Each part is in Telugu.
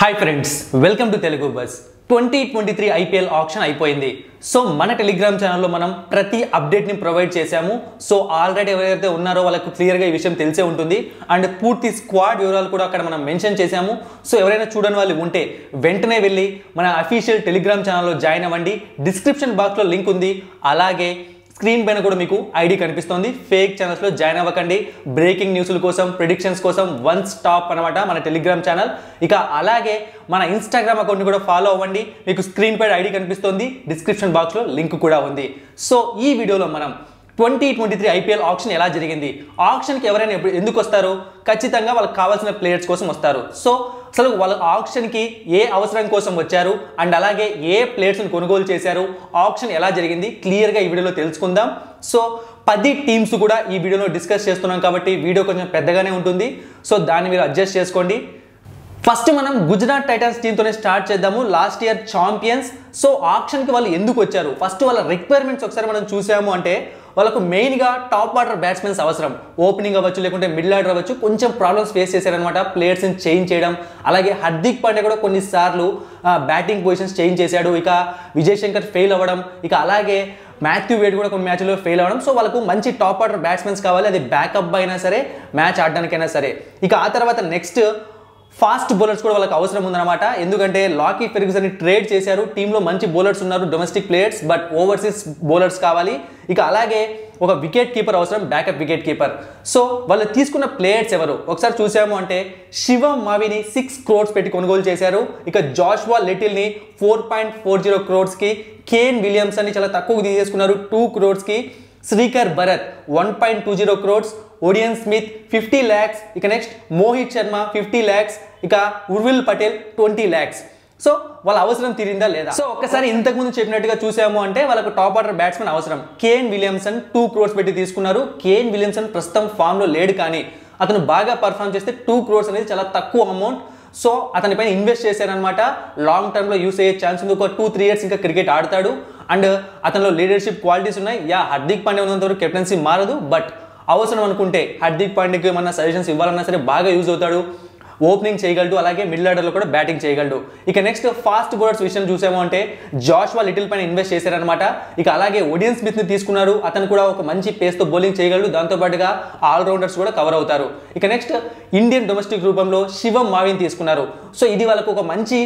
Hi friends welcome to Telugu buzz 2023 IPL auction అయిపోయింది సో మన టెలిగ్రామ్ ఛానల్లో మనం ప్రతి అప్డేట్ ని ప్రొవైడ్ చేశాము సో ఆల్రెడీ ఎవరైతే ఉన్నారో వాళ్ళకి క్లియర్ గా ఈ విషయం తెలిసే ఉంటుంది అండ్ పూర్తి స్క్వాడ్ వివరాలు కూడా అక్కడ మనం మెన్షన్ చేశాము సో ఎవరైనా చూడని వాళ్ళు ఉంటే వెంటనే వెళ్ళి మన ఆఫీషియల్ టెలిగ్రామ్ ఛానల్లో జాయిన్ అవ్వండి డిస్క్రిప్షన్ బాక్స్ లో లింక్ ఉంది అలాగే स्क्रीन पैन आईडी कनिपिस्तुंदी फेक चैनल्स लो जॉइन अवकंडी ब्रेकिंग न्यूज़ कोसम प्रेडिक्शन्स कोसम वन स्टॉप अन्नमाट मन टेलीग्राम चैनल इक अलागे मन इंस्टाग्राम अकौंट नी फॉलो अव्वंडी मीकु स्क्रीन पैन आईडी कनिपिस्तुंदी डिस्क्रिप्शन बॉक्स लो लिंक कूडा उंदी सो ई वीडियोलो मनम 2023 IPL ऑक्शन ఎలా జరిగింది ఆక్షన్ కి ఎవరైనా ఎందుకు వస్తారో ఖచ్చితంగా వాళ్ళకి కావాల్సిన ప్లేయర్స్ కోసం వస్తారు సో అసలు వాళ్ళ ఆక్షన్ కి ఏ అవసరం కోసం వచ్చారు అండ్ అలాగే ఏ ప్లేయర్స్ ని కొనుగోలు చేశారు ఆక్షన్ ఎలా జరిగింది క్లియర్ గా ఈ వీడియోలో తెలుసుకుందాం సో 10 టీమ్స్ కూడా ఈ వీడియోలో డిస్కస్ చేస్తున్నాం కాబట్టి వీడియో కొంచెం పెద్దగానే ఉంటుంది సో దాన్ని మీరు అడ్జస్ట్ చేసుకోండి ఫస్ట్ మనం గుజరాత్ టైటన్స్ టీమ్ తోనే స్టార్ట్ చేద్దాము last year champions so auction కి వాళ్ళు ఎందుకు వచ్చారు ఫస్ట్ వాళ్ళ రిక్వైర్మెంట్స్ ఒకసారి మనం చూసాము అంటే వాళ్ళకు మెయిన్ గా టాప్ ఆర్డర్ బ్యాట్స్మెన్స్ అవసరం ఓపెనింగ్ అవ్వచ్చు లేకుంటే మిడిల్ ఆర్డర్ అవ్వచ్చు కొంచెం ప్రాబ్లమ్స్ ఫేస్ చేశారన్నమాట ప్లేయర్స్ ని చేంజ్ చేయడం అలాగే హార్దిక్ పాండ్యా కూడా కొన్నిసార్లు బ్యాటింగ్ పొజిషన్స్ చేంజ్ చేశాడు ఇక విజయ్ శంకర్ ఫెయిల్ అవ్వడం ఇక అలాగే मैथ्यू वेड కూడా కొన్ని మ్యాచ్లలో ఫెయిల్ అవడం సో వాళ్ళకు మంచి టాప్ ఆర్డర్ బ్యాట్స్మెన్స్ కావాలి అది బ్యాకప్ అయినా సరే మ్యాచ్ ఆడడానికైనా సరే ఇక ఆ తర్వాత నెక్స్ట్ फास्ट बौलर्स को वाला अवसर होना लॉकी फर्ग्यूसन ट्रेड चेशारू टीम में मंची बौलर्स उन्नारू domestic players but overseas bowlers कावाली इक अलागे ఒక వికెట్ కీపర్ అవసరం బ్యాకప్ వికెట్ కీపర్ సో వాళ్ళు తీసుకున్న ప్లేయర్స్ ఎవరు ఒకసారి చూసాము అంటే శివ మావిని 6 కోట్స్ పెట్టి కొనుగోలు చేశారు ఇక జాషువా లిటిల్ ని 4.40 కోట్స్ కి కేన్ విలియమ్సన్ ని చాలా తక్కువకు తీసేసుకున్నారు 2 కోట్స్ కి శ్రీకర్ భరత్ 1.20 కోట్స్ ఓడియన్ స్మిత్ 50 లక్షస్ ఇక నెక్స్ట్ మోహిత్ శర్మ 50 లక్షస్ ఇక ఉర్విల్ పటేల్ 20 లక్షస్ సో వాళ్ళ అవసరం తీరిందా లేదా సో ఒక్కసారి ఇంతకు ముందు చెప్పినట్టుగా చూసాము అంటే వాళ్ళకు టాప్ ఆర్డర్ బ్యాట్స్మెన్ అవసరం కేన్ విలియమ్సన్ 2 కోట్స్ పెట్టి తీసుకున్నారు కేన్ విలియమ్సన్ ప్రస్తుతం ఫామ్ లో లేడు కానీ అతను బాగా పర్ఫామ్ చేస్తే 2 కోట్స్ అనేది చాలా తక్కువ అమౌంట్ సో అతనిపైన ఇన్వెస్ట్ చేశారన్నమాట లాంగ్ టర్మ్ లో యూస్ అయ్యే ఛాన్స్ ఉంది ఒక 2-3 ఇయర్స్ ఇంకా క్రికెట్ ఆడతాడు అండ్ అతనిలో లీడర్‌షిప్ క్వాలిటీస్ ఉన్నాయి యా హార్దిక్ పాండ్యా ఉన్నంత వరకు కెప్టెన్సీ మారదు బట్ అవసరం అనుకుంటే హార్దిక్ పాండ్యాకి ఏమన్నా సజెషన్స్ ఇవ్వాలన్నా సరే బాగా యూస్ అవుతాడు ओपनिंग చేయగలడు అలాగే మిడిల్ ఆర్డర్ లో కూడా బ్యాటింగ్ చేయగలడు ఇక నెక్స్ట్ ఫాస్ట్ బౌలర్స్ విషయం చూసాము అంటే జాషువా లిటిల్ పైన ఇన్వెస్ట్ చేశారు అన్నమాట ఇక అలాగే ఓడియన్ స్మిత్ ని తీసుకున్నారు అతను కూడా ఒక మంచి పేస్ తో బౌలింగ్ చేయగలడు దాంతో పాటుగా ఆల్ రౌండర్స్ కూడా కవర్ అవుతారు ఇక నెక్స్ట్ ఇండియన్ డొమెస్టిక్ రూపంలో శివం మావిన్ తీసుకున్నారు సో ఇది వాళ్ళకు ఒక మంచి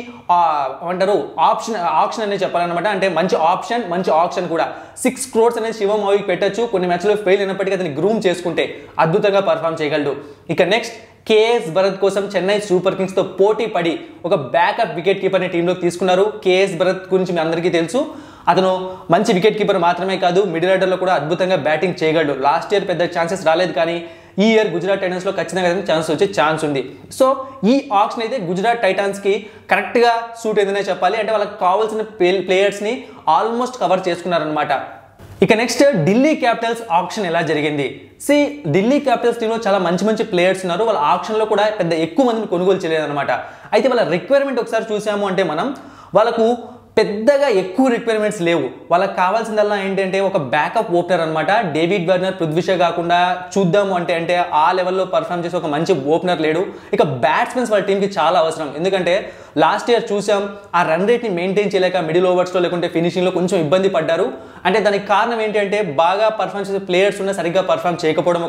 అంటారు ఆప్షన్ ఆక్షన్ అనే చెప్పాలన్నమాట అంటే మంచి ఆక్షన్ కూడా 6 కోట్స్ అనేది శివం మావికి పెట్టొచ్చు కొన్ని మ్యాచ్ లో ఫెయిల్ అయినప్పటికీ అతన్ని గ్రూమ్ చేసుకుంటే అద్భుతంగా పర్ఫామ్ చేయగలడు ఇక నెక్స్ట్ కేఎస్ భరత్ కోసం చెన్నై సూపర్ కింగ్స్ తో పోటీ పడి ఒక బ్యాకప్ వికెట్ కీపర్ ని టీంలోకి తీసుకున్నారు కేఎస్ భరత్ గురించి మీ అందరికీ తెలుసు అతను మంచి వికెట్ కీపర్ మాత్రమే కాదు మిడిల్ ఆర్డర్ లో కూడా అద్భుతంగా బ్యాటింగ్ చేయగలడు లాస్ట్ ఇయర్ పెద్ద ఛాన్సెస్ రాలేదు కానీ ఈ ఇయర్ గుజరాత్ టైటన్స్ లో ఖచ్చితంగా ఛాన్స్ వచ్చే ఛాన్స్ ఉంది సో ఈ ఆక్షన్ అయితే గుజరాత్ టైటన్స్ కి కరెక్ట్ గా సూట్ అయిందనే చెప్పాలి అంటే వాళ్ళకి కావాల్సిన ప్లేయర్స్ ని ఆల్మోస్ట్ కవర్ చేసుకున్నారు అన్నమాట ఇక నెక్స్ట్ ఢిల్లీ క్యాపిటల్స్ ఆక్షన్ ఎలా జరిగింది సి ఢిల్లీ క్యాపిటల్స్ టీంలో చాలా మంచి ప్లేయర్స్ ఉన్నారు వాళ్ళ ఆక్షన్ లో కూడా పెద్ద ఎక్కువ మందిని కొనుగోలు చేయలేదు అన్నమాట అయితే వాళ్ళ రిక్వైర్మెంట్ ఒకసారి చూసాము అంటే మనం వాళ్ళకు పెద్దగా ఎక్కువ రిక్వైర్మెంట్స్ లేవు వాళ్ళకి కావాల్సిందల్లా ఏంటంటే ఒక బ్యాకప్ ఓపెనర్ అన్నమాట డేవిడ్ వార్నర్ పృథ్వీషా కాకుండా చూద్దాము అంటే ఆ లెవెల్లో పర్ఫామ్ చేసే ఒక మంచి ఓపెనర్ లేడు ఇక బ్యాట్స్మెన్స్ వాళ్ళ టీంకి చాలా అవసరం ఎందుకంటే లాస్ట్ ఇయర్ చూసాం ఆ రన్ రేట్ ని మెయింటైన్ చేయలేక మిడిల్ ఓవర్స్ లో లేకుంటే ఫినిషింగ్ లో కొంచెం ఇబ్బంది పడ్డారు అంటే దానికి కారణం ఏంటంటే బాగా పర్ఫామ్ చేసే ప్లేయర్స్ ఉన్నా సరిగ్గా పర్ఫామ్ చేయకపోవడం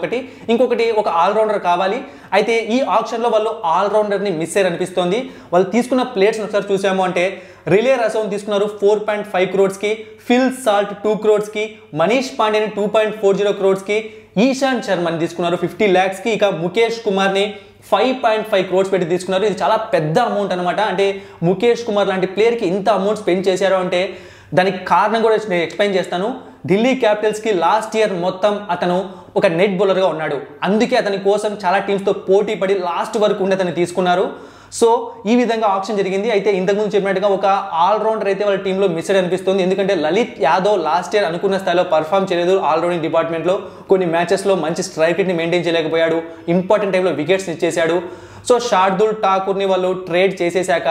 ఇంకొకటి ఒక ఆల్రౌండర్ కావాలి అయితే ఈ ఆప్షన్ లో వాళ్ళు ఆల్రౌండర్ ని మిస్ అయ్యారు అనిపిస్తోంది వాళ్ళు తీసుకున్న ప్లేయర్స్ ఒకసారి చూసాము అంటే రిలే రసౌన్ 4.5 crores की फिल साल्ट 2 crores की मनीष पांडे ने 2.40 crores की ईशान शर्मा ने 50 lakhs की इका मुकेश कुमार ने 5.5 crores పెట్టి తీసుకున్నారు ఇది చాలా పెద్ద అమౌంట్ అన్నమాట అంటే ముకేష్ కుమార్ లాంటి ప్లేయర్ కి ఇంత అమౌంట్ స్పెండ్ చేశారు అంటే దానికి కారణం కూడా నేను ఎక్స్‌ప్లెయిన్ చేస్తాను ఢిల్లీ క్యాపిటల్స్ కి లాస్ట్ ఇయర్ మొత్తం అతను ఒక నెట్ బౌలర్ గా ఉన్నాడు అందుకే అతని కోసం చాలా టీమ్స్ తో పోటీ పడి లాస్ట్ వరకు ఉండి అతన్ని తీసుకున్నారు సో ఈ విధంగా ఆక్షన్ జరిగింది అయితే ఇంతకు ముందు చెప్పినట్టుగా ఒక ఆల్ రౌండర్ అయితే వాళ్ళ టీంలో మిస్ అనిపిస్తుంది ఎందుకంటే లలిత్ యాదవ్ లాస్ట్ ఇయర్ అనుకున్న స్థాయిలో పర్ఫామ్ చేయలేదు ఆల్ రౌండింగ్ డిపార్ట్మెంట్ లో కొన్ని మ్యాచెస్ లో మంచి స్ట్రైక్ రేట్ ని మెయింటైన్ చేయలేకపోయాడు ఇంపార్టెంట్ టైంలో వికెట్స్ ఇచ్చేశాడు సో షార్దుల్ ఠాకూర్ ని వాళ్ళు ట్రేడ్ చేసేశాక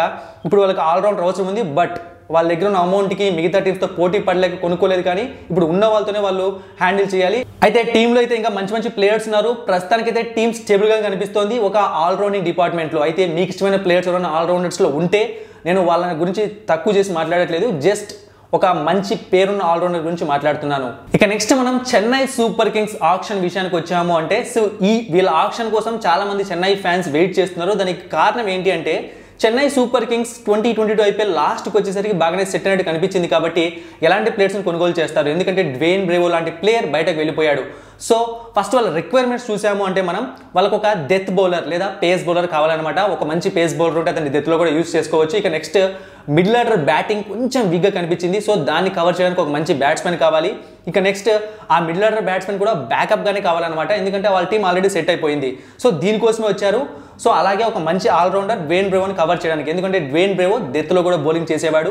ఇప్పుడు వాళ్ళకి ఆల్ రౌండర్ అవసరం ఉంది బట్ వాళ్ళ దగ్గర ఉన్న అమౌంట్ కి మిగతా టీమ్స్ తో పోటీ పడలేక కొనుకోలేరు కానీ ఇప్పుడు ఉన్న వాళ్ళతోనే వాళ్ళు హ్యాండిల్ చేయాలి. అయితే టీమ్ లో అయితే ఇంకా మంచి మంచి ప్లేయర్స్ ఉన్నారు. ప్రస్తుతానికి అయితే టీమ్ స్టేబుల్ గా కనిపిస్తోంది ఒక ఆల్ రౌండింగ్ డిపార్ట్మెంట్ లో. అయితే మీకు ఇష్టమైన ప్లేయర్స్ ఎవరైనా ఆల్ రౌండర్స్ లో ఉంటే నేను వాళ్ళ గురించి తక్కువ చేసి మాట్లాడట్లేదు, జస్ట్ ఒక మంచి పేరున్న ఆల్రౌండర్ గురించి మాట్లాడుతున్నాను. ఇక నెక్స్ట్ మనం చెన్నై సూపర్ కింగ్స్ ఆక్షన్ విషయానికి వచ్చాము అంటే సో ఈ వీళ్ళ ఆక్షన్ కోసం చాలా మంది చెన్నై ఫ్యాన్స్ వెయిట్ చేస్తున్నారు. దానికి కారణం ఏంటి అంటే చెన్నై సూపర్ కింగ్స్ 2022 IPL లాస్ట్కి వచ్చేసరికి బాగానే సెట్ అయినట్టు కనిపించింది కాబట్టి ఎలాంటి ప్లేయర్స్ని కొనుగోలు చేస్తారు, ఎందుకంటే డ్వేన్ బ్రేవో లాంటి ప్లేయర్ బయటకు వెళ్ళిపోయాడు. సో ఫస్ట్ వాళ్ళ రిక్వైర్మెంట్స్ చూసాము అంటే మనం వాళ్ళకు ఒక డెత్ బౌలర్ లేదా పేస్ బౌలర్ కావాలన్నమాట. ఒక మంచి పేస్ బౌలర్ ఉంటే అతని డెత్లో కూడా యూజ్ చేసుకోవచ్చు. ఇక నెక్స్ట్ మిడిల్ ఆర్డర్ బ్యాటింగ్ కొంచెం వీక్గా కనిపించింది, సో దాన్ని కవర్ చేయడానికి ఒక మంచి బ్యాట్స్మెన్ కావాలి. ఇక నెక్స్ట్ ఆ మిడిల్ ఆర్డర్ బ్యాట్స్మెన్ కూడా బ్యాకప్గానే కావాలన్నమాట, ఎందుకంటే వాళ్ళ టీం ఆల్రెడీ సెట్ అయిపోయింది. సో దీనికోసమే వచ్చారు. సో అలాగే ఒక మంచి ఆల్రౌండర్ డ్వేన్ బ్రేవోని కవర్ చేయడానికి, ఎందుకంటే డ్వేన్ బ్రేవో డెత్లో కూడా బౌలింగ్ చేసేవాడు.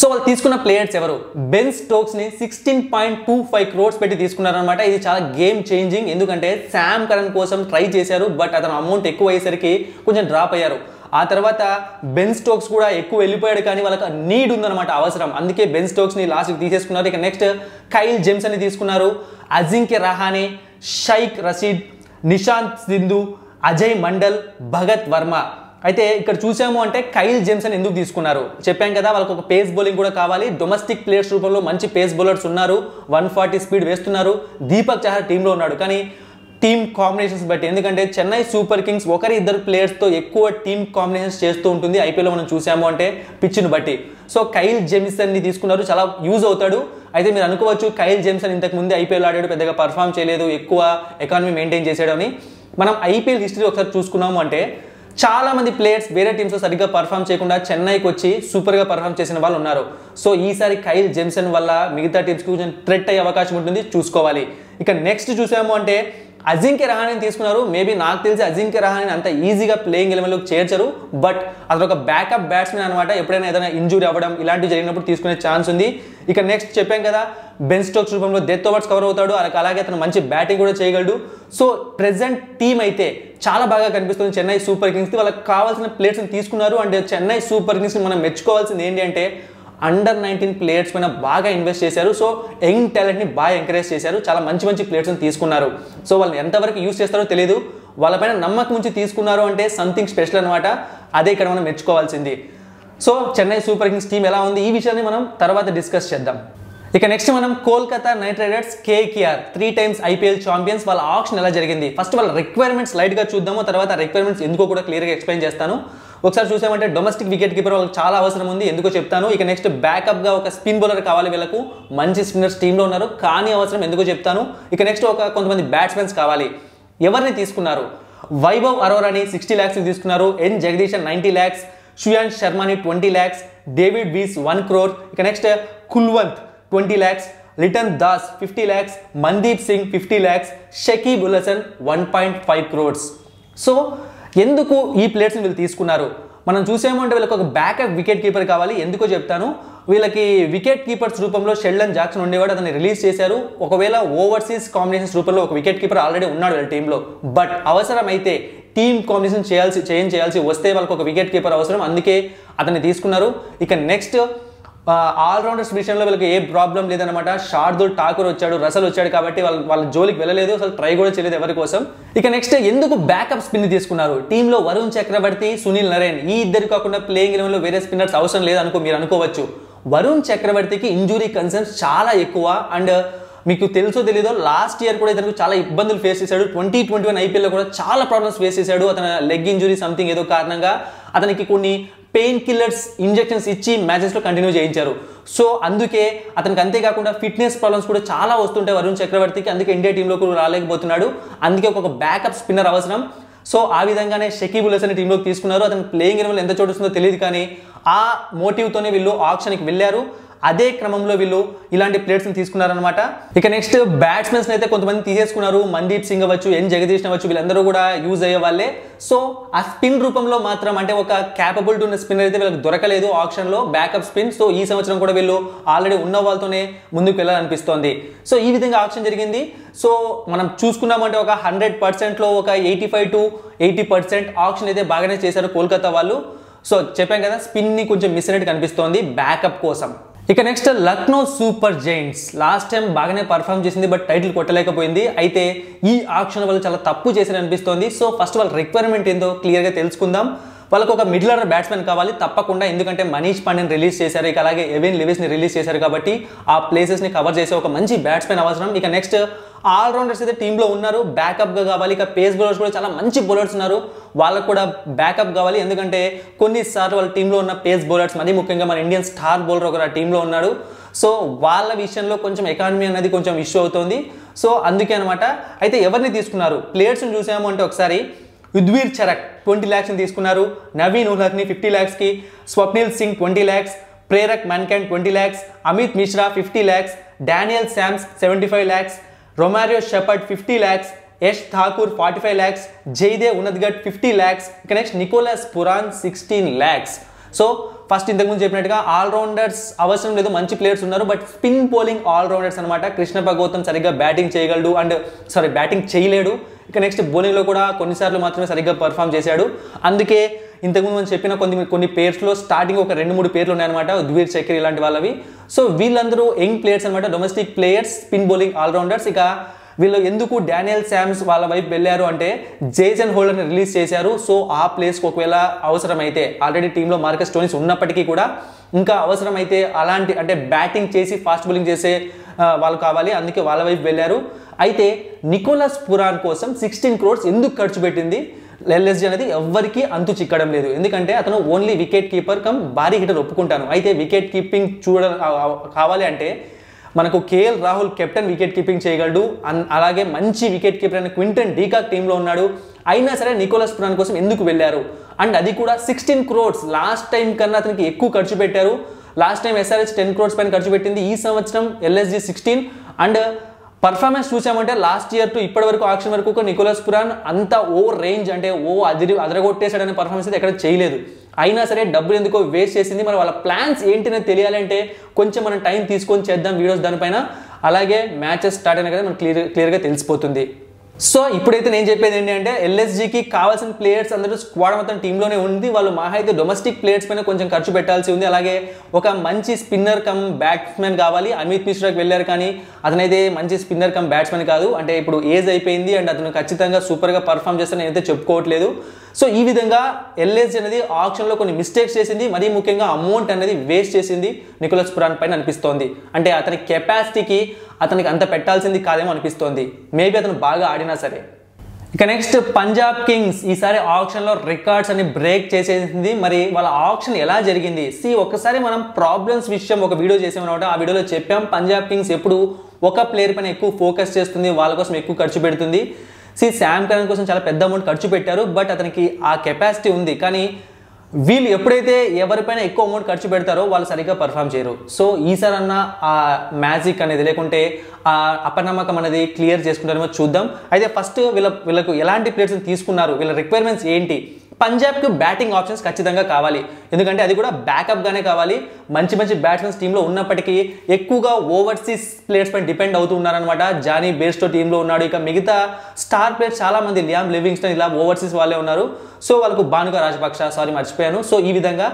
సో వాళ్ళు తీసుకున్న ప్లేయర్స్ ఎవరు, బెన్ స్టోక్స్ ని 16.25 crores పెట్టి తీసుకున్నారనమాట. ఇది చాలా గేమ్ చేంజింగ్, ఎందుకంటే శామ్ కరణ్ కోసం ట్రై చేశారు బట్ అతను అమౌంట్ ఎక్కువ అయ్యేసరికి కొంచెం డ్రాప్ అయ్యారు. ఆ తర్వాత బెన్ స్టోక్స్ కూడా ఎక్కువ వెళ్ళిపోయాడు కానీ వాళ్ళకి నీడ్ ఉందన్నమాట, అవసరం, అందుకే బెన్ స్టోక్స్ ని లాస్ట్కి తీసేసుకున్నారు. ఇక నెక్స్ట్ కైల్ జెమ్సన్ ని తీసుకున్నారు. అజింక్య రహానే, షైక్ రషీద్, నిశాంత్ సింధు, అజయ్ మండల్, భగత్ వర్మ. అయితే ఇక్కడ చూసాము అంటే కైల్ జెమ్సన్ ఎందుకు తీసుకున్నారు, చెప్పాం కదా వాళ్ళకి ఒక పేస్ బౌలింగ్ కూడా కావాలి. డొమెస్టిక్ ప్లేయర్స్ రూపంలో మంచి పేస్ బౌలర్స్ ఉన్నారు, 140 స్పీడ్ వేస్తున్నారు. దీపక్ చహర్ టీంలో ఉన్నాడు కానీ టీమ్ కాంబినేషన్స్ బట్టి, ఎందుకంటే చెన్నై సూపర్ కింగ్స్ ఒకరి ఇద్దరు ప్లేయర్స్తో ఎక్కువ టీమ్ కాంబినేషన్స్ చేస్తూ ఉంటుంది ఐపీఎల్లో మనం చూసాము అంటే పిచ్చును బట్టి. సో కైల్ జెమ్సన్ని తీసుకున్నారు, చాలా యూజ్ అవుతాడు. అయితే మీరు అనుకోవచ్చు కైల్ జెమ్సన్ ఇంతకు ముందే IPL ఆడాడు, పెద్దగా పర్ఫామ్ చేయలేదు, ఎక్కువ ఎకానమీ మెయింటైన్ చేసాడు అని. మనం IPL హిస్టరీ ఒకసారి చూసుకున్నాము అంటే చాలా మంది ప్లేయర్స్ వేరే టీమ్స్తో సరిగ్గా పర్ఫామ్ చేయకుండా చెన్నైకి వచ్చి సూపర్గా పర్ఫామ్ చేసిన వాళ్ళు ఉన్నారు. సో ఈసారి కైల్ జెమ్సన్ వల్ల మిగతా టీమ్స్కి కొంచెం థ్రెట్ అయ్యే అవకాశం ఉంటుంది, చూసుకోవాలి. ఇక నెక్స్ట్ చూసాము అంటే అజింక్య రహానేని తీసుకున్నారు. మేబీ నాకు తెలిసి అజింక్య రహానేని అంత ఈజీగా ప్లేయింగ్ ఎలిమెంట్లోకి చేర్చరు, బట్ అతను ఒక బ్యాకప్ బ్యాట్స్మెన్ అనమాట. ఎప్పుడైనా ఏదైనా ఇంజురీ అవ్వడం ఇలాంటివి జరిగినప్పుడు తీసుకునే ఛాన్స్ ఉంది. ఇక నెక్స్ట్ చెప్పాం కదా బెన్ స్టోక్స్ రూపంలో డెత్ ఓవర్స్ కవర్ అవుతాడు, అలాగే అతను మంచి బ్యాటింగ్ కూడా చేయగలడు. సో ప్రెసెంట్ టీం అయితే చాలా బాగా కనిపిస్తుంది చెన్నై సూపర్ కింగ్స్కి. వాళ్ళకి కావాల్సిన ప్లేయర్స్ని తీసుకున్నారు. అండ్ చెన్నై సూపర్ కింగ్స్ని మనం మెచ్చుకోవాల్సింది ఏంటి అంటే under-19 ప్లేయర్స్ పైన బాగా ఇన్వెస్ట్ చేశారు. సో యంగ్ టాలెంట్ని బాగా ఎంకరేజ్ చేశారు, చాలా మంచి మంచి ప్లేయర్స్ని తీసుకున్నారు. సో వాళ్ళని ఎంతవరకు యూజ్ చేస్తారో తెలియదు, వాళ్ళపైన నమ్మకం ఉంచి తీసుకున్నారు అంటే సంథింగ్ స్పెషల్ అనమాట. అదే ఇక్కడ మనం మెచ్చుకోవాల్సింది. So Chennai Super Kings team ఎలా ఉంది, ఈ విషయాన్ని మనం తర్వాత డిస్కస్ చేద్దాం. ఇక నెక్స్ట్ మనం Kolkata Knight Riders KKR 3 times IPL champions, వాళ్ళ ఆక్షన్ ఎలా జరిగింది, ఫస్ట్ వాళ్ళ రిక్వైర్మెంట్స్ లైట్గా చూద్దాము, తర్వాత రిక్వైర్మెంట్స్ ఎందుకో కూడా క్లియర్గా ఎక్స్ప్లెయిన్ చేస్తాను. ఒకసారి చూసామంటే డొమెస్టిక్ వికెట్ కీపర్ వాళ్ళకి చాలా అవసరం ఉంది, ఎందుకో చెప్తాను. ఇక నెక్స్ట్ బ్యాకప్గా ఒక స్పిన్ బౌలర్ కావాలి, వీళ్ళకు మంచి స్పిన్నర్స్ టీంలో ఉన్నారు కానీ అవసరం, ఎందుకో చెప్తాను. ఇక నెక్స్ట్ ఒక కొంతమంది బ్యాట్స్మెన్స్ కావాలి. ఎవరిని తీసుకున్నారు, వైభవ్ అరోరాని 60 lakhs తీసుకున్నారు, ఎన్ జగదీశన్ 90 lakhs, శ్రేయాన్ శర్మని 20 lakhs, డేవిడ్ వీస్ 1 crore. ఇక next Kulwant 20 lakhs, Liton Das 50 lakhs, Mandeep Singh 50 lakhs, Shakib ఉల్ హసన్ 1.5 crores. సో ఎందుకు ఈ ప్లేయర్స్ని వీళ్ళు తీసుకున్నారు మనం చూసామంటే వీళ్ళకి ఒక బ్యాకప్ వికెట్ కీపర్ కావాలి, ఎందుకో చెప్తాను. వీళ్ళకి వికెట్ కీపర్స్ రూపంలో షెల్డన్ జాక్సన్ ఉండేవాడు, అతన్ని రిలీజ్ చేశారు. ఒకవేళ ఓవర్సీస్ కాంబినేషన్స్ రూపంలో ఒక వికెట్ కీపర్ ఆల్రెడీ ఉన్నాడు వీళ్ళ టీంలో, బట్ అవసరమైతే టీమ్ కాంబినేషన్ చేంజ్ చేయాల్సి వస్తే వాళ్ళకి ఒక వికెట్ కీపర్ అవసరం, అందుకే అతన్ని తీసుకున్నారు. ఇక నెక్స్ట్ ఆల్రౌండర్స్ విషయంలో వీళ్ళకి ఏ ప్రాబ్లం లేదనమాట. శార్దూల్ ఠాకూర్ వచ్చాడు, రసల్ వచ్చాడు కాబట్టి వాళ్ళ జోలికి వెళ్ళలేదు, అసలు ట్రై కూడా చేయలేదు ఎవరి కోసం. ఇక నెక్స్ట్ ఎందుకు బ్యాకప్ స్పిన్ తీసుకున్నారు, టీంలో వరుణ్ చక్రవర్తి, సునీల్ నరేన్ ఈ ఇద్దరు కాకుండా ప్లేయింగ్ ఎలెవెన్లో వేరే స్పిన్నర్స్ అవసరం లేదనుకో మీరు అనుకోవచ్చు. వరుణ్ చక్రవర్తికి ఇంజురీ కన్సర్న్స్ చాలా ఎక్కువ, అండ్ మీకు తెలుసో తెలీదో లాస్ట్ ఇయర్ కూడా ఇతను చాలా ఇబ్బందులు ఫేస్ చేశాడు. 2021 IPLలో కూడా చాలా ప్రాబ్లమ్స్ ఫేస్ చేశాడు. అతను లెగ్ ఇంజురీ సంథింగ్ ఏదో కారణంగా అతనికి కొన్ని పెయిన్ కిల్లర్స్ ఇంజెక్షన్స్ ఇచ్చి మ్యాచెస్లో కంటిన్యూ చేయించారు. సో అందుకే అతనికి అంతేకాకుండా ఫిట్నెస్ ప్రాబ్లమ్స్ కూడా చాలా వస్తుంటాయి వరుణ్ చక్రవర్తికి, అందుకే ఇండియా టీంలోకి రాలేకపోతున్నాడు, అందుకే ఒక బ్యాకప్ స్పిన్నర్ అవసరం. సో ఆ విధంగానే షకీబ్ ఉల్ హసన్ టీంలోకి తీసుకున్నారు. అతను ప్లేయింగ్ ఎలిమెంట్లో ఎంత చోటు వస్తుందో తెలియదు కానీ ఆ మోటివ్తోనే వీళ్ళు ఆక్షన్కి వెళ్ళారు, అదే క్రమంలో వీళ్ళు ఇలాంటి ప్లేయర్స్ని తీసుకున్నారనమాట. ఇక నెక్స్ట్ బ్యాట్స్మెన్స్ని అయితే కొంతమంది తీసేసుకున్నారు, మందీప్ సింగ్ అవ్వచ్చు, ఎన్ జగదీశన్ అవ్వచ్చు, వీళ్ళందరూ కూడా యూజ్ అయ్యే వాళ్ళే. సో ఆ స్పిన్ రూపంలో మాత్రం అంటే ఒక క్యాపబిలిటీ ఉన్న స్పిన్నర్ అయితే వీళ్ళకి దొరకలేదు ఆప్షన్లో బ్యాకప్ స్పిన్. సో ఈ సంవత్సరం కూడా వీళ్ళు ఆల్రెడీ ఉన్న వాళ్ళతోనే ముందుకు వెళ్ళాలనిపిస్తోంది. సో ఈ విధంగా ఆప్షన్ జరిగింది. సో మనం చూసుకున్నామంటే ఒక 100%లో ఒక 85 to 80% ఆప్షన్ అయితే బాగానే చేశారు కోల్కతా వాళ్ళు. सो చెప్పాం కదా స్పిన్ ని కొంచెం మిస్ అయినట్టు కనిపిస్తోంది బ్యాకప్ కోసం। ఇక next Lucknow Super Giants last time బాగానే పర్ఫామ్ చేసింది బట్ టైటిల్ కొట్టలేకపోయింది। అయితే ఈ ఆక్షన్ వాళ్ళు చాలా తప్పు చేశారు అనిపిస్తోంది। సో ఫస్ట్ వాళ్ళ రిక్వైర్మెంట్ ఏందో క్లియర్ గా తెలుసుకుందాం। వాళ్ళకి ఒక మిడిల్ ఆర్డర్ బ్యాట్స్మెన్ కావాలి తప్పకుండా, ఎందుకంటే మనీష్ పాండ్యాని రిలీజ్ చేశారు, ఇక అలాగే ఎవెన్ లెవిస్ ని రిలీజ్ చేశారు కాబట్టి ఆ ప్లేసెస్ ని కవర్ చేసే ఒక మంచి బ్యాట్స్మెన్ అవసరం। ఇక నెక్స్ట్ ఆల్ రౌండర్స్ అయితే టీంలో ఉన్నారు, బ్యాకప్ గా కావాలి। ఇక పేస్ బౌలర్స్ కూడా చాలా మంచి బౌలర్స్ ఉన్నారు, వాళ్ళకు కూడా బ్యాకప్ కావాలి, ఎందుకంటే కొన్నిసార్లు వాళ్ళ టీంలో ఉన్న పేస్ బౌలర్స్ మరీ ముఖ్యంగా మన ఇండియన్ స్టార్ బౌలర్ ఒకరు ఆ టీంలో ఉన్నాడు। సో వాళ్ళ విషయంలో కొంచెం ఎకానమీ అనేది కొంచెం ఇష్యూ అవుతుంది, సో అందుకే అనమాట। అయితే ఎవరిని తీసుకున్నారు ప్లేయర్స్ని చూసాము అంటే ఒకసారి యుద్వీర్ చరక్ 20 lakhs తీసుకున్నారు, నవీన్ ఉల్హక్ని 50 lakhs, Swapnil Singh 20 lakhs, Prerak Mankad 20 lakhs, Amit Mishra 50 lakhs, Daniel Sams 75 lakhs, Romario Shepherd 50 lakhs, Yash Thakur 45 lakhs, Jaydev Unadkat 50 lakhs, next Nicholas Pooran 16 lakhs। सो ఫస్ట్ ఇంతకు ముందు చెప్పినట్టుగా ఆల్ రౌండర్స్ అవసరం లేదు, మంచి ప్లేయర్స్ ఉన్నారు but spin bowling all rounders అనమాట। కృష్ణ భగవతం సరిగ్గా బ్యాటింగ్ చేయలేడు, ఇక నెక్స్ట్ బౌలింగ్ లో కూడా కొన్నిసార్లు మాత్రమే సరిగ్గా పర్ఫామ్ చేశాడు, అందుకే ఇంతకుముందు మనం చెప్పిన కొన్ని పేర్స్ లో స్టార్టింగ్ ఒక 2-3 పేర్లు ఉన్నాయన్నమాట, ఉద్వీర్ చక్రి ఇలాంటి వాళ్ళవి। సో వీళ్ళందరూ యంగ్ ప్లేయర్స్ అనమాట, domestic players, spin bowling all rounders. ఇక వీళ్ళు ఎందుకు డానియల్ శామ్స్ వాళ్ళ వైపు వెళ్ళారు అంటే జేసన్ హోల్డర్ని రిలీజ్ చేశారు, సో ఆ ప్లేస్కి ఒకవేళ అవసరమైతే ఆల్రెడీ టీంలో మార్కస్ స్టోన్స్ ఉన్నప్పటికీ కూడా ఇంకా అవసరమైతే అలాంటి అంటే బ్యాటింగ్ చేసి ఫాస్ట్ బౌలింగ్ చేసే వాళ్ళు కావాలి, అందుకే వాళ్ళ వైపు వెళ్ళారు। అయితే నికోలస్ పురాన్ కోసం 16 crores ఎందుకు ఖర్చు పెట్టింది ఎల్ఎస్జీ అనేది ఎవ్వరికీ అంతు చిక్కడం లేదు, ఎందుకంటే అతను ఓన్లీ వికెట్ కీపర్ కమ్ భారీ హిటర్ ఒప్పుకుంటాను, అయితే వికెట్ కీపింగ్ చూడడం కావాలి అంటే మనకు KL Rahul captain wicket keeping చేయగలడు, అలాగే మంచి వికెట్ కీపర్ అయిన క్వింటన్ డీకాక్ టీంలో ఉన్నాడు, అయినా సరే నికోలస్ పురాన్ కోసం ఎందుకు వెళ్ళారు అండ్ అది కూడా 16 crores। లాస్ట్ టైం కన్నా అతనికి ఎక్కువ ఖర్చు పెట్టారు, లాస్ట్ టైం ఎస్ఆర్హెచ్ 10 crores పైన ఖర్చు పెట్టింది, ఈ సంవత్సరం ఎల్ఎస్జీ 16। అండ్ పర్ఫార్మెన్స్ చూసామంటే లాస్ట్ ఇయర్ టు ఇప్పటి వరకు ఆక్షన్ వరకు నికోలస్ పురాన్ అంతా ఓ రేంజ్ అంటే ఓ అదరగొట్టేసాడనే పర్ఫార్మెన్స్ అయితే ఎక్కడ చేయలేదు, అయినా సరే డబ్బులు ఎందుకో వేస్ట్ చేసింది। మరి వాళ్ళ ప్లాన్స్ ఏంటనేది తెలియాలంటే కొంచెం మనం టైం తీసుకొని చేద్దాం వీడియోస్ దానిపైన, అలాగే మ్యాచెస్ స్టార్ట్ అయినా కదా మనకు క్లియర్గా తెలిసిపోతుంది। సో ఇప్పుడైతే నేను చెప్పేది ఏంటంటే ఎల్ఎస్జీకి కావాల్సిన ప్లేయర్స్ అందరూ స్క్వాడ్ మొత్తం టీంలోనే ఉంది, వాళ్ళు మహా అయితే డొమెస్టిక్ ప్లేయర్స్ పైన కొంచెం ఖర్చు పెట్టాల్సి ఉంది, అలాగే ఒక మంచి స్పిన్నర్ కమ్ బ్యాట్స్మెన్ కావాలి। అమిత్ మిశ్రాకి వెళ్ళారు కానీ అతనైతే మంచి స్పిన్నర్ కమ్ బ్యాట్స్మెన్ కాదు, అంటే ఇప్పుడు ఏజ్ అయిపోయింది అండ్ అతను ఖచ్చితంగా సూపర్గా పర్ఫామ్ చేస్తానని అయితే చెప్పుకోవట్లేదు। సో ఈ విధంగా ఎల్ఎస్జీ అనేది ఆప్షన్లో కొన్ని మిస్టేక్స్ చేసింది, మరీ ముఖ్యంగా అమౌంట్ అనేది వేస్ట్ చేసింది నికోలస్ పురాన్ పైన అనిపిస్తోంది, అంటే అతని కెపాసిటీకి అతనికి అంత పెట్టాల్సింది కాదేమో అనిపిస్తోంది, మేబీ అతను బాగా ఆడినా సరే। ఇక నెక్స్ట్ పంజాబ్ కింగ్స్ ఈసారి ఆప్షన్లో రికార్డ్స్ అని బ్రేక్ చేసేసింది, మరి వాళ్ళ ఆప్షన్ ఎలా జరిగింది సి ఒకసారి మనం ప్రాబ్లమ్స్ విషయం ఒక వీడియో చేసామన్నమాట, ఆ వీడియోలో చెప్పాం పంజాబ్ కింగ్స్ ఎప్పుడు ఒక ప్లేయర్ పైన ఎక్కువ ఫోకస్ చేస్తుంది, వాళ్ళ కోసం ఎక్కువ ఖర్చు పెడుతుంది। సి శామ్ కరణ్ కోసం చాలా పెద్ద అమౌంట్ ఖర్చు పెట్టారు బట్ అతనికి ఆ కెపాసిటీ ఉంది, కానీ వీళ్ళు ఎప్పుడైతే ఎవరిపైన ఎక్కువ అమౌంట్ ఖర్చు పెడతారో వాళ్ళు సరిగ్గా పర్ఫామ్ చేయరు। సో ఈసారి అన్న ఆ మ్యాజిక్ అనేది లేకుంటే ఆ అపనమ్మకం అనేది క్లియర్ చేసుకుంటారేమో చూద్దాం। అయితే ఫస్ట్ వీళ్ళకు ఎలాంటి ప్లేయర్స్ని తీసుకున్నారు, వీళ్ళ రిక్వైర్మెంట్స్ ఏంటి? పంజాబ్కి బ్యాటింగ్ ఆప్షన్స్ ఖచ్చితంగా కావాలి, ఎందుకంటే అది కూడా బ్యాకప్గానే కావాలి, మంచి మంచి బ్యాట్స్మెన్స్ టీంలో ఉన్నప్పటికీ ఎక్కువగా ఓవర్సీస్ ప్లేయర్స్ పైన డిపెండ్ అవుతూ ఉన్నారనమాట। జానీ బేర్స్టో టీంలో ఉన్నాడు, ఇక మిగతా స్టార్ ప్లేయర్స్ చాలామంది లియామ్ లివింగ్స్టన్ ఇలా ఓవర్సీస్ వాళ్ళే ఉన్నారు, సో వాళ్ళకు భానుగా రాజపక్ష మర్చిపోయాను। సో ఈ విధంగా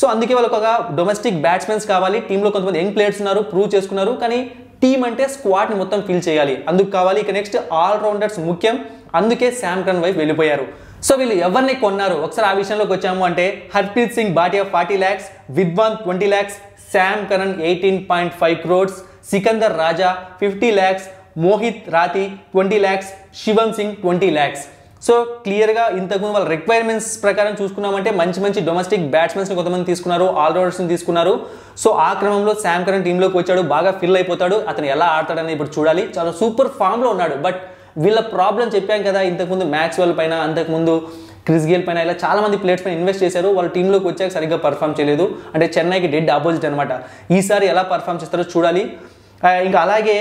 సో అందుకే వాళ్ళకు ఒక డొమెస్టిక్ బ్యాట్స్మెన్స్ కావాలి, టీంలో కొంతమంది యంగ్ ప్లేయర్స్ ఉన్నారు ప్రూవ్ చేసుకున్నారు, కానీ టీం అంటే స్క్వాడ్ని మొత్తం ఫిల్ చేయాలి అందుకు కావాలి। ఇక నెక్స్ట్ ఆల్రౌండర్స్ ముఖ్యం, అందుకే శామ్ కరణ్ వైపు వెళ్ళిపోయారు। సో వీళ్ళు ఎవరిని కొన్నారు ఒకసారి ఆ విషయంలోకి వచ్చాము అంటే Harpreet Singh Bhatia 40 lakhs, Vidwath 20 lakhs, Sam Curran 18.5 crores, Sikandar Raza 50 lakhs, Mohit Rathee 20 lakhs, Shivam Singh 20 lakhs। So క్లియర్గా ఇంతకుముందు వాళ్ళ రిక్వైర్మెంట్స్ ప్రకారం చూసుకున్నామంటే మంచి మంచి డొమెస్టిక్ బ్యాట్స్మెన్స్ని కొంతమంది తీసుకున్నారు, ఆల్రౌండర్స్ని తీసుకున్నారు। సో ఆ క్రమంలో శామ్ కరణ్ టీంలోకి వచ్చాడు, బాగా ఫిల్ అయిపోతాడు, అతను ఎలా ఆడతాడని ఇప్పుడు చూడాలి, చాలా సూపర్ ఫామ్లో ఉన్నాడు। బట్ వీళ్ళ ప్రాబ్లం చెప్పాం కదా ఇంతకుముందు మ్యాక్స్వెల్ పైన, అంతకుముందు క్రిస్ గేల్ పైన, ఇలా చాలామంది ప్లేయర్స్ పైన ఇన్వెస్ట్ చేశారు, వాళ్ళ టీంలోకి వచ్చాక సరిగ్గా పర్ఫామ్ చేయలేదు, అంటే చెన్నైకి డెడ్ ఆపోజిట్ అనమాట। ఈసారి ఎలా పర్ఫామ్ చేస్తారో చూడాలి। ఇంకా అలాగే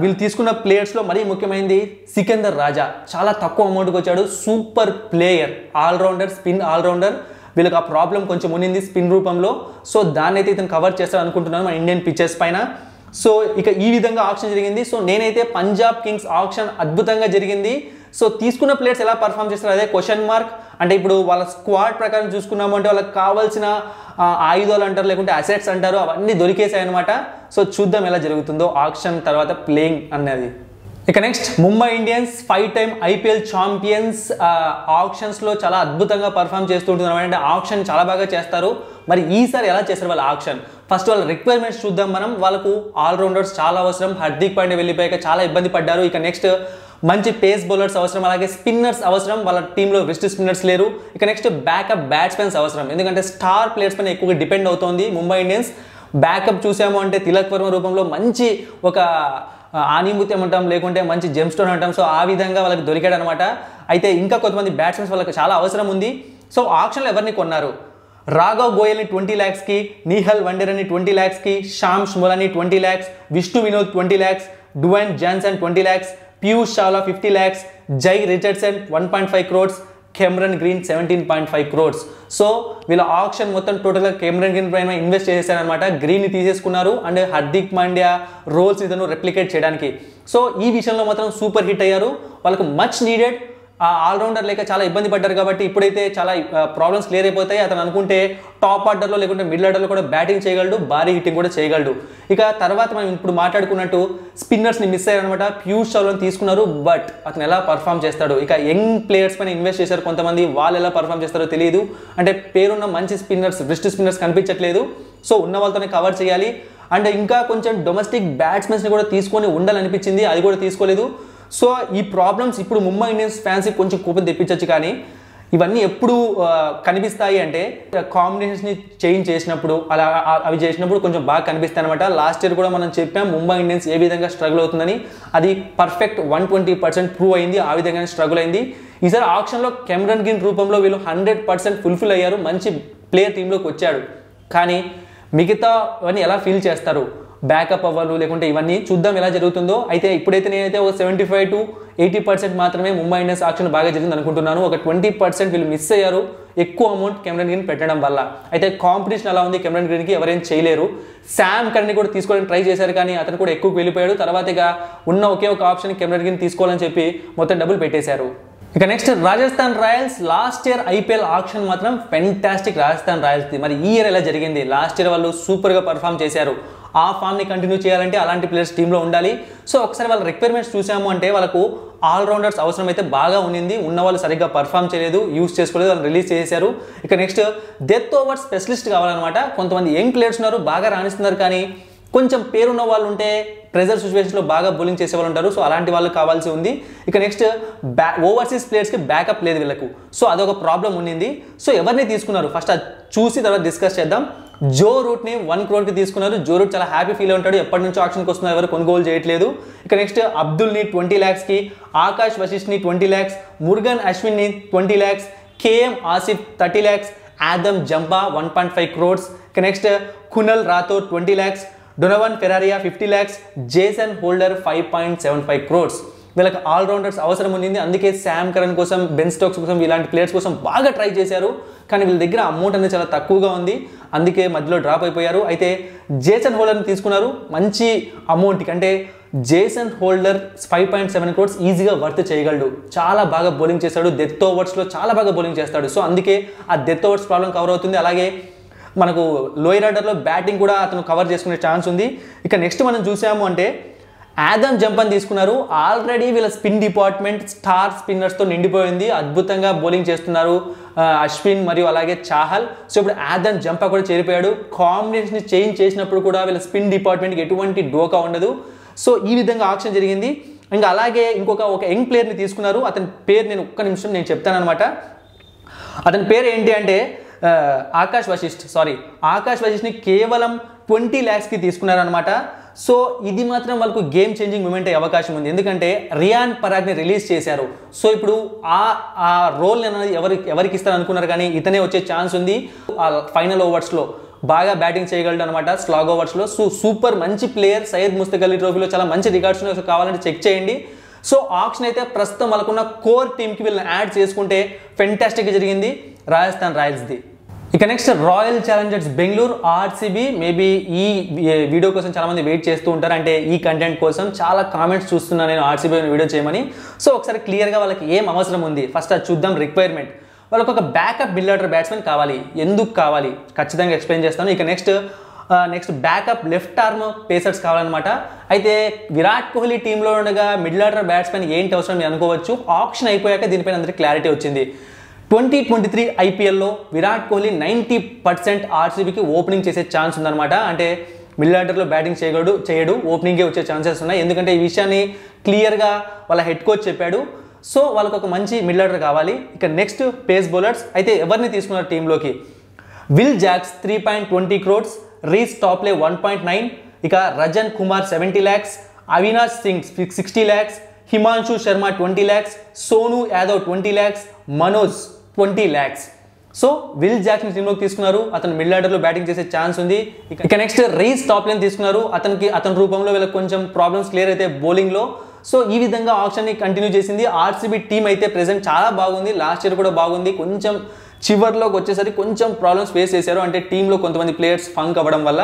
వీళ్ళు తీసుకున్న ప్లేయర్స్లో మరీ ముఖ్యమైనది సికందర్ రాజా, చాలా తక్కువ అమౌంట్కి వచ్చాడు, super player, allrounder, spin allrounder, వీళ్ళకి ఆ ప్రాబ్లం కొంచెం ఉన్నింది స్పిన్ రూపంలో, సో దాన్ని అయితే ఇతను కవర్ చేస్తాడు అనుకుంటున్నాను మన ఇండియన్ పిచ్చెస్ పైన। సో ఇక ఈ విధంగా ఆక్షన్ జరిగింది। సో నేనైతే పంజాబ్ కింగ్స్ ఆక్షన్ అద్భుతంగా జరిగింది, సో తీసుకున్న ప్లేయర్స్ ఎలా పర్ఫామ్ చేస్తారు అదే క్వశ్చన్ మార్క్. అంటే ఇప్పుడు వాళ్ళ స్క్వాడ్ ప్రకారం చూసుకున్నామంటే వాళ్ళకి కావాల్సిన ఆయుధాలు అంటారు లేకుంటే అసెట్స్ అంటారు అవన్నీ దొరికేసాయి అనమాట. సో చూద్దాం ఎలా జరుగుతుందో ఆక్షన్ తర్వాత ప్లేయింగ్ అనేది. ఇక next Mumbai Indians 5 time IPL champions ఆక్షన్స్లో చాలా అద్భుతంగా పర్ఫామ్ చేస్తుంటున్నారు. అంటే ఆక్షన్ చాలా బాగా చేస్తారు. మరి ఈసారి ఎలా చేస్తారు వాళ్ళ ఆక్షన్? ఫస్ట్ వాళ్ళ రిక్వైర్మెంట్స్ చూద్దాం మనం. వాళ్ళకు ఆల్రౌండర్స్ చాలా అవసరం. హార్దిక్ పాండే వెళ్ళిపోయాక చాలా ఇబ్బంది పడ్డారు. ఇక నెక్స్ట్ మంచి పేస్ బౌలర్స్ అవసరం, అలాగే స్పిన్నర్స్ అవసరం. వాళ్ళ టీంలో వెస్ట్ స్పిన్నర్స్ లేరు. ఇక నెక్స్ట్ బ్యాకప్ బ్యాట్స్మెన్స్ అవసరం, ఎందుకంటే స్టార్ ప్లేయర్స్ పైన ఎక్కువగా డిపెండ్ అవుతుంది ముంబై ఇండియన్స్. బ్యాకప్ చూసాము అంటే తిలక్ వర్మ రూపంలో మంచి ఒక ఆనిముత్యం అంటాం లేకుంటే మంచి జెమ్ స్టోన్ అంటాం. సో ఆ విధంగా వాళ్ళకి దొరికాడు అనమాట. అయితే ఇంకా కొంతమంది బ్యాట్స్మెన్స్ వాళ్ళకి చాలా అవసరం ఉంది. సో ఆక్షన్లో ఎవరిని కొన్నారు? రాఘవ్ గోయల్ని 20 lakhsకి, నీహల్ వండేరని 20 lakhsకి, Shams Mulani 20 lakhs, Vishnu Vinod 20 lakhs, Duan Jansen 20 lakhs, Piyush Chawla 50 lakhs, Jhye Richardson 1.5 crores, Cameron Green 17.5 crores. So వీళ్ళ ఆక్షన్ మొత్తం టోటల్గా కెమెరన్ గ్రీన్ పైన ఇన్వెస్ట్ చేసేసారనమాట. గ్రీన్ని తీసేసుకున్నారు అండ్ హార్దిక్ పాండ్యా రోల్స్ ఇతను రెప్లికేట్ చేయడానికి. సో ఈ విషయంలో మాత్రం సూపర్ హిట్ అయ్యారు. వాళ్ళకు మచ్ నీడెడ్ ఆల్రౌండర్ లేక చాలా ఇబ్బంది పడ్డారు కాబట్టి ఇప్పుడైతే చాలా ప్రాబ్లమ్స్ క్లియర్ అయిపోతాయి. అతను అనుకుంటే టాప్ ఆర్డర్లో లేకుంటే మిడిల్ ఆర్డర్లో కూడా బ్యాటింగ్ చేయగలడు, భారీ హిట్టింగ్ కూడా చేయగలడు. ఇక తర్వాత మనం ఇప్పుడు మాట్లాడుకున్నట్టు స్పిన్నర్స్ని మిస్ అయ్యారనమాట. పీయూష్ చావ్లాని తీసుకున్నారు, బట్ అతను ఎలా పర్ఫామ్ చేస్తాడు? ఇక యంగ్ ప్లేయర్స్ పైన ఇన్వెస్ట్ చేశారు కొంతమంది, వాళ్ళు ఎలా పర్ఫామ్ చేస్తారో తెలియదు. అంటే పేరున్న మంచి స్పిన్నర్స్ బెస్ట్ స్పిన్నర్స్ కనిపించట్లేదు. సో ఉన్న వాళ్ళతోనే కవర్ చేయాలి. అండ్ ఇంకా కొంచెం డొమెస్టిక్ బ్యాట్స్మెన్స్ని కూడా తీసుకొని ఉండాలనిపించింది, అది కూడా తీసుకోలేదు. సో ఈ ప్రాబ్లమ్స్ ఇప్పుడు ముంబై ఇండియన్స్ ఫ్యాన్స్కి కొంచెం కోపం తెప్పించవచ్చు. కానీ ఇవన్నీ ఎప్పుడు కనిపిస్తాయి అంటే కాంబినేషన్స్ని చేంజ్ చేసినప్పుడు, అలా అవి చేసినప్పుడు కొంచెం బాగా కనిపిస్తాయి అనమాట. లాస్ట్ ఇయర్ కూడా మనం చెప్పాం ముంబై ఇండియన్స్ ఏ విధంగా స్ట్రగుల్ అవుతుందని, అది పర్ఫెక్ట్ 120% ప్రూవ్ అయింది, ఆ విధంగానే స్ట్రగుల్ అయింది. ఈసారి ఆక్షన్లో కెమెరన్ గ్రీన్ రూపంలో వీళ్ళు 100% ఫుల్ఫిల్ అయ్యారు, మంచి ప్లేయర్ టీంలోకి వచ్చాడు. కానీ మిగతా అవన్నీ ఎలా ఫీల్ చేస్తారు, బ్యాకప్ అవ్వాలి లేకుంటే ఇవన్నీ చూద్దాం ఎలా జరుగుతుందో. అయితే ఇప్పుడైతే నేనైతే ఒక 75 to 80% మాత్రమే ముంబై ఇండియన్స్ ఆక్షన్ బాగా జరిగింది అనుకుంటున్నాను. ఒక 20% వీళ్ళు మిస్ అయ్యారు ఎక్కువ అమౌంట్ కెమెరన్ గ్రీన్ పెట్టడం వల్ల. అయితే కాంపిటీషన్ అలా ఉంది, కెమెరన్ గ్రీన్కి ఎవరైనా చేయలేరు. శామ్ కర్ని కూడా తీసుకోవడానికి ట్రై చేశారు కానీ అతను కూడా ఎక్కువ వెళ్ళిపోయాడు. తర్వాత ఇక ఉన్న ఒకే ఒక ఆప్షన్ కెమెరన్ గ్రీన్ తీసుకోవాలని చెప్పి మొత్తం డబ్బులు పెట్టేశారు. ఇక next Rajasthan Royals. Last year IPL auction మాత్రం ఫెంటాస్టిక్ రాజస్థాన్ రాయల్స్ది. మరి ఈ ఇయర్ ఎలా జరిగింది? లాస్ట్ ఇయర్ వాళ్ళు సూపర్గా పర్ఫామ్ చేశారు. ఆ ఫామ్ని కంటిన్యూ చేయాలంటే అలాంటి ప్లేయర్స్ టీంలో ఉండాలి. సో ఒకసారి వాళ్ళ రిక్వైర్మెంట్స్ చూసాము అంటే వాళ్ళకు ఆల్రౌండర్స్ అవసరం అయితే బాగా ఉండింది. ఉన్నవాళ్ళు సరిగ్గా పర్ఫామ్ చేయలేదు, యూస్ చేసుకోలేదు, వాళ్ళు రిలీజ్ చేశారు. ఇక నెక్స్ట్ డెత్ ఓవర్ స్పెషలిస్ట్ కావాలన్నమాట. కొంతమంది యంగ్ ప్లేయర్స్ ఉన్నారు, బాగా రాణిస్తున్నారు, కానీ కొంచెం పేరున్న వాళ్ళు ఉంటే ప్రెజర్ సిచ్యువేషన్లో బాగా బౌలింగ్ చేసేవాళ్ళు ఉంటారు. సో అలాంటి వాళ్ళు కావాల్సి ఉంది. ఇక నెక్స్ట్ ఓవర్సీస్ ప్లేయర్స్కి బ్యాకప్ లేదు వీళ్ళకు. సో అదొక ప్రాబ్లం ఉండింది. సో ఎవరిని తీసుకున్నారు ఫస్ట్ అది చూసి తర్వాత డిస్కస్ చేద్దాం. జో రూట్ని 1 crore తీసుకున్నారు. జో రూట్ చాలా హ్యాపీ ఫీల్ ఉంటాడు, ఎప్పటి నుంచో ఆక్షన్కి వస్తున్నారు, ఎవరు కొనుగోలు చేయట్లేదు. ఇక నెక్స్ట్ అబ్దుల్ని 20 lakhsకి, ఆకాష్ వశిష్ని 20 lakhs, మురుగన్ అశ్విన్ని 20 lakhs, KM Asif 30 lakhs, Adam Zampa 1.5 crores. ఇక next Kunal Rathore 20 lakhs, Donovan Ferreira 50 lakhs, Jason Holder 5.75 crores. వీళ్ళకి ఆల్రౌండర్స్ అవసరం ఉండింది, అందుకే శామ్ కరన్ కోసం, బెన్ స్టోక్స్ కోసం, ఇలాంటి ప్లేయర్స్ కోసం బాగా ట్రై చేశారు. కానీ వీళ్ళ దగ్గర అమౌంట్ అనేది చాలా తక్కువగా ఉంది, అందుకే మధ్యలో డ్రాప్ అయిపోయారు. అయితే జేసన్ హోల్డర్ని తీసుకున్నారు మంచి అమౌంట్కి. అంటే జేసన్ హోల్డర్ 5.7 crores ఈజీగా వర్త్ చేయగలడు. చాలా బాగా బౌలింగ్ చేస్తాడు, డెత్ ఓవర్స్లో చాలా బాగా బౌలింగ్ చేస్తాడు. సో అందుకే ఆ డెత్ ఓవర్స్ ప్రాబ్లం కవర్ అవుతుంది. అలాగే మనకు లోయర్ ఆర్డర్లో బ్యాటింగ్ కూడా అతను కవర్ చేసుకునే ఛాన్స్ ఉంది. ఇక నెక్స్ట్ మనం చూసాము అంటే ఆదమ్ జంపని తీసుకున్నారు. ఆల్రెడీ వీళ్ళ స్పిన్ డిపార్ట్మెంట్ స్టార్ స్పిన్నర్స్తో నిండిపోయింది, అద్భుతంగా బౌలింగ్ చేస్తున్నారు అశ్విన్ మరియు అలాగే చాహల్. సో ఇప్పుడు ఆదమ్ జంపా కూడా చేరిపోయాడు. కాంబినేషన్ చేంజ్ చేసినప్పుడు కూడా వీళ్ళ స్పిన్ డిపార్ట్మెంట్కి ఎటువంటి డోకా ఉండదు. సో ఈ విధంగా ఆక్షన్ జరిగింది. ఇంకా అలాగే ఒక యంగ్ ప్లేయర్ని తీసుకున్నారు. అతని పేరు నేను ఒక్క నిమిషం నేను చెప్తానమాట. అతని పేరు ఏంటి అంటే ఆకాష్ వశిష్ని కేవలం 20 lakhsకి తీసుకున్నారనమాట. సో ఇది మాత్రం వాళ్ళకు గేమ్ చేంజింగ్ మూమెంట్ అయ్యే అవకాశం ఉంది, ఎందుకంటే రియాన్ పరాగ్ని రిలీజ్ చేశారు. సో ఇప్పుడు ఆ రోల్ అనేది ఎవరికి ఇస్తారనుకున్నారు, కానీ ఇతనే వచ్చే ఛాన్స్ ఉంది. ఆ ఫైనల్ ఓవర్స్లో బాగా బ్యాటింగ్ చేయగలడు అనమాట, స్లాగ్ ఓవర్స్లో. సో సూపర్ మంచి ప్లేయర్, సయ్యద్ ముస్తక్ అలీ ట్రోఫీలో చాలా మంచి రికార్డ్స్ కావాలంటే చెక్ చేయండి. సో ఆక్షన్ అయితే ప్రస్తుతం వాళ్ళకున్న కోర్ టీమ్కి వీళ్ళని యాడ్ చేసుకుంటే ఫెంటాస్టిక్గా జరిగింది రాజస్థాన్ రాయల్స్ది. ఇక next Royal Challengers Bengaluru RCB maybe ఈ వీడియో కోసం చాలా మంది వెయిట్ చేస్తూ ఉంటారు అంటే ఈ కంటెంట్ కోసం చాలా కామెంట్స్ చూస్తున్నా నేను ఆర్సీబీ వీడియో చేయమని సో ఒకసారి క్లియర్ గా వాళ్ళకి ఏం అవసరం ఉంది ఫస్ట్ అది చూద్దాం రిక్వైర్మెంట్ వాళ్ళకి ఒక బ్యాకప్ మిడ్ ఆర్డర్ బ్యాట్స్‌మెన్ కావాలి ఎందుకు కావాలి ఖచ్చితంగా ఎక్స్‌ప్లెయిన్ చేస్తాను ఇక next backup left arm pacers కావాలన్నమాట అయితే విరాట్ కోహ్లీ టీంలో ఉండగా మిడిల్ ఆర్డర్ బ్యాట్స్మెన్ ఏంటి అవసరం అని అనుకోవచ్చు ఆక్షన్ అయిపోయాక దీనిపైన అందరికీ క్లారిటీ వచ్చింది 2023 IPL లో విరాట్ కోహ్లీ 90% ఆర్సీబీకి ఓపెనింగ్ చేసే ఛాన్స్ ఉందన్నమాట అంటే మిడిల్ ఆర్డర్లో బ్యాటింగ్ చేయడు ఓపెనింగే వచ్చే ఛాన్సెస్ ఉన్నాయి ఎందుకంటే ఈ విషయాన్ని క్లియర్గా వాళ్ళ హెడ్ కోచ్ చెప్పాడు సో వాళ్ళకి ఒక మంచి మిడిల్ ఆర్డర్ కావాలి ఇక నెక్స్ట్ పేస్ బౌలర్స్ అయితే ఎవరిని తీసుకున్నారు టీంలోకి Will Jacks 3.20 crores Reece Topley 1.9 ఇక Rajan Kumar 70 lakhs Avinash Singh 60 lakhs Himanshu Sharma 20 lakhs Sonu Yadav 20 lakhs Manoj 20 lakhs so Will Jacks ని టీంలోకి తీసుకున్నారు అతను మిడిల్ ఆర్డర్లో బ్యాటింగ్ చేసే ఛాన్స్ ఉంది ఇక నెక్స్ట్ రీస్ టాప్లే తీసుకున్నారు అతని రూపంలో వీళ్ళకి కొంచెం ప్రాబ్లమ్స్ క్లియర్ అయితే బౌలింగ్లో సో ఈ విధంగా ఆప్షన్ ని కంటిన్యూ చేసింది ఆర్సీబీ టీం అయితే ప్రెసెంట్ చాలా బాగుంది లాస్ట్ ఇయర్ కూడా బాగుంది కొంచెం చివర్లోకి వచ్చేసరికి కొంచెం ప్రాబ్లమ్స్ ఫేస్ చేశారు అంటే టీంలో కొంతమంది ప్లేయర్స్ ఫంక్ అవ్వడం వల్ల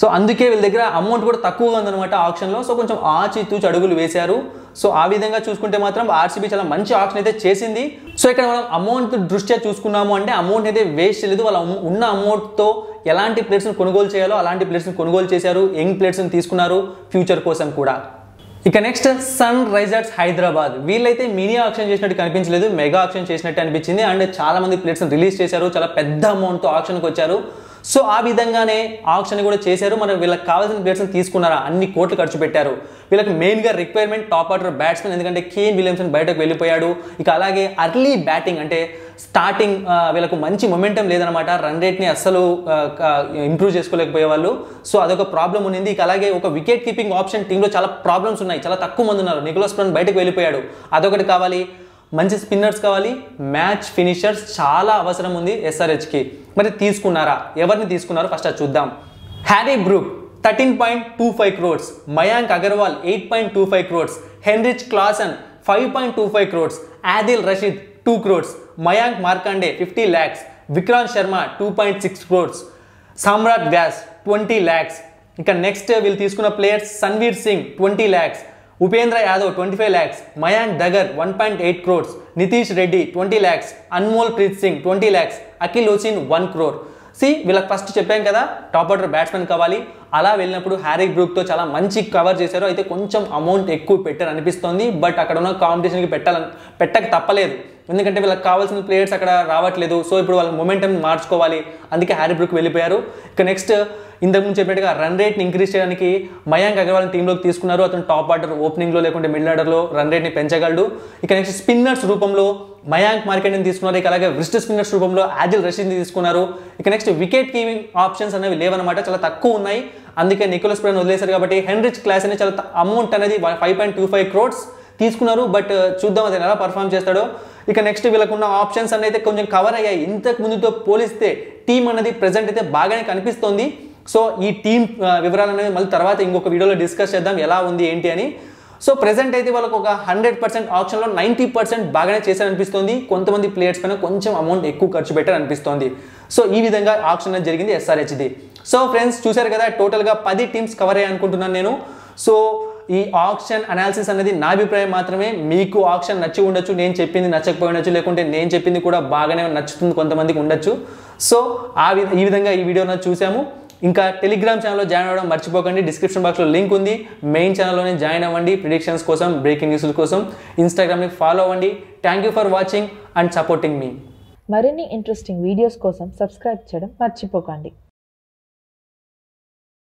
సో అందుకే వీళ్ళ దగ్గర అమౌంట్ కూడా తక్కువగా ఉందన్నమాట ఆప్షన్లో సో కొంచెం ఆచితూచి అడుగులు వేశారు సో ఆ విధంగా చూసుకుంటే మాత్రం ఆర్సీబీ చాలా మంచి ఆప్షన్ అయితే చేసింది సో ఇక్కడ మనం అమౌంట్ దృష్ట్యా చూసుకున్నాము అంటే అమౌంట్ అయితే వేస్ట్ చేయలేదు వాళ్ళ ఉన్న అమౌంట్తో ఎలాంటి ప్లేయర్స్ని కొనుగోలు చేయాలో అలాంటి ప్లేయర్స్ని కొనుగోలు చేశారు యంగ్ ప్లేయర్స్ని తీసుకున్నారు ఫ్యూచర్ కోసం కూడా ఇక నెక్స్ట్ సన్ రైజర్స్ హైదరాబాద్ వీళ్ళైతే మినీ ఆక్షన్ చేసినట్టు కనిపించలేదు మెగా ఆక్షన్ చేసినట్టు అనిపించింది అండ్ చాలా మంది ప్లేయర్స్ని రిలీజ్ చేశారు చాలా పెద్ద అమౌంట్తో ఆక్షన్కి వచ్చారు సో ఆ విధంగానే ఆక్షన్ కూడా చేశారు మరి వీళ్ళకి కావాల్సిన ప్లేయర్స్ని తీసుకున్నారా అన్ని కోట్లు ఖర్చు పెట్టారు వీళ్ళకి మెయిన్గా రిక్వైర్మెంట్ టాప్ ఆర్డర్ బ్యాట్స్మెన్ ఎందుకంటే కేన్ విలియమ్సన్ బయటకు వెళ్ళిపోయాడు ఇక అలాగే అర్లీ బ్యాటింగ్ అంటే స్టార్టింగ్ వీళ్ళకు మంచి మొమెంటం లేదనమాట రన్ రేట్ని అస్సలు ఇంప్రూవ్ చేసుకోలేకపోయేవాళ్ళు సో అదొక ప్రాబ్లం ఉన్నింది ఇక అలాగే ఒక వికెట్ కీపింగ్ ఆప్షన్ టీంలో చాలా ప్రాబ్లమ్స్ ఉన్నాయి చాలా తక్కువ మంది ఉన్నారు నికోలస్ ప్లాన్ బయటకు వెళ్ళిపోయాడు అదొకటి కావాలి మంచి స్పిన్నర్స్ కావాలి మ్యాచ్ ఫినిషర్స్ చాలా అవసరం ఉంది ఎస్ఆర్హెచ్కి మరి తీసుకున్నారా ఎవరిని తీసుకున్నారు ఫస్ట్ అది చూద్దాం Harry Brook 13.25 crores Mayank Agarwal 8.25 crores Heinrich Klaasen 5.25 crores Adil Rashid 2 crores Mayank Markande 50 lakhs Vikrant Sharma 2.6 crores Samrat Vyas 20 lakhs ఇక నెక్స్ట్ వీళ్ళు తీసుకున్న players Sanvir Singh 20 lakhs Upendra Yadav 25 lakhs Mayank Dagar 1.8 crores Nitish Reddy 20 lakhs Anmolpreet Singh 20 lakhs Akeal Hosein 1 crore సి వీళ్ళకి ఫస్ట్ చెప్పాం కదా టాప్ ఆర్డర్ బ్యాట్స్మెన్ కావాలి అలా వెళ్ళినప్పుడు హ్యారీ బ్రూక్తో చాలా మంచి కవర్ చేశారు అయితే కొంచెం అమౌంట్ ఎక్కువ పెట్టారు అనిపిస్తోంది బట్ అక్కడ ఉన్న కాంపిటీషన్కి పెట్టక తప్పలేదు ఎందుకంటే వీళ్ళకి కావాల్సిన ప్లేయర్స్ అక్కడ రావట్లేదు సో ఇప్పుడు వాళ్ళ మొమెంటం మార్చుకోవాలి అందుకే హ్యారీ బ్రూక్ వెళ్ళిపోయారు ఇక నెక్స్ట్ ఇంతకుముందు చెప్పినట్టుగా రన్ రేట్ని ఇంక్రీజ్ చేయడానికి మయాంక్ అగర్వాల్ టీంలోకి తీసుకున్నారు అతను టాప్ ఆర్డర్ ఓపెనింగ్లో లేకుంటే మిడిల్ ఆర్డర్లో రన్ రేట్ని పెంచగలడు ఇక నెక్స్ట్ స్పిన్నర్స్ రూపంలో మయాంక్ మార్కెట్ని తీసుకున్నారు ఇక అలాగే విస్ట్ స్పిన్నర్స్ రూపంలో ఆదిల్ రషీద్ని తీసుకున్నారు ఇక నెక్స్ట్ వికెట్ కీపింగ్ ఆప్షన్స్ అనేవి లేవన్నమాట చాలా తక్కువ ఉన్నాయి అందుకే నికోలస్ ప్లాన్ వదిలేశారు కాబట్టి హెన్రిచ్ క్లాస్ అనేది చాలా అమౌంట్ అనేది 5.25 crores తీసుకున్నారు బట్ చూద్దాం అతను ఎలా పర్ఫామ్ చేస్తాడో ఇక నెక్స్ట్ వీళ్ళకున్న ఆప్షన్స్ అనేది అయితే కొంచెం కవర్ అయ్యాయి ఇంతకు ముందుతో పోలిస్తే టీం అనేది ప్రెజెంట్ అయితే బాగానే కనిపిస్తోంది సో ఈ టీం వివరాలు అనేది మళ్ళీ తర్వాత ఇంకొక వీడియోలో డిస్కస్ చేద్దాం ఎలా ఉంది ఏంటి అని సో ప్రెజెంట్ అయితే వాళ్ళకు ఒక 100% ఆప్షన్లో 90% బాగానే చేశారనిపిస్తుంది కొంతమంది ప్లేయర్స్ పైన కొంచెం అమౌంట్ ఎక్కువ ఖర్చు పెట్టారనిపిస్తోంది సో ఈ విధంగా ఆప్షన్ అనేది జరిగింది ఎస్ఆర్హెచ్ది సో ఫ్రెండ్స్ చూశారు కదా టోటల్గా 10 టీమ్స్ కవర్ అయ్యాయి అనుకుంటున్నాను నేను సో ఈ ఆప్షన్ అనాలిసిస్ అనేది నా అభిప్రాయం మాత్రమే మీకు ఆప్షన్ నచ్చి ఉండొచ్చు నేను చెప్పింది నచ్చకపోయి ఉండొచ్చు లేకుంటే నేను చెప్పింది కూడా బాగానే నచ్చుతుంది కొంతమందికి ఉండొచ్చు సో ఈ విధంగా ఈ వీడియోను చూసాము ఇంకా టెలిగ్రామ్ ఛానల్లో జాయిన్ అవ్వడం మర్చిపోకండి డిస్క్రిప్షన్ బాక్స్లో లింక్ ఉంది మెయిన్ ఛానల్లోనే జాయిన్ అవ్వండి ప్రిడిక్షన్స్ కోసం బ్రేకింగ్ న్యూస్ల కోసం ఇన్స్టాగ్రామ్ని ఫాలో అవ్వండి thank you for watching and supporting మీ మరిన్ని ఇంట్రెస్టింగ్ వీడియోస్ కోసం సబ్స్క్రైబ్ చేయడం మర్చిపోకండి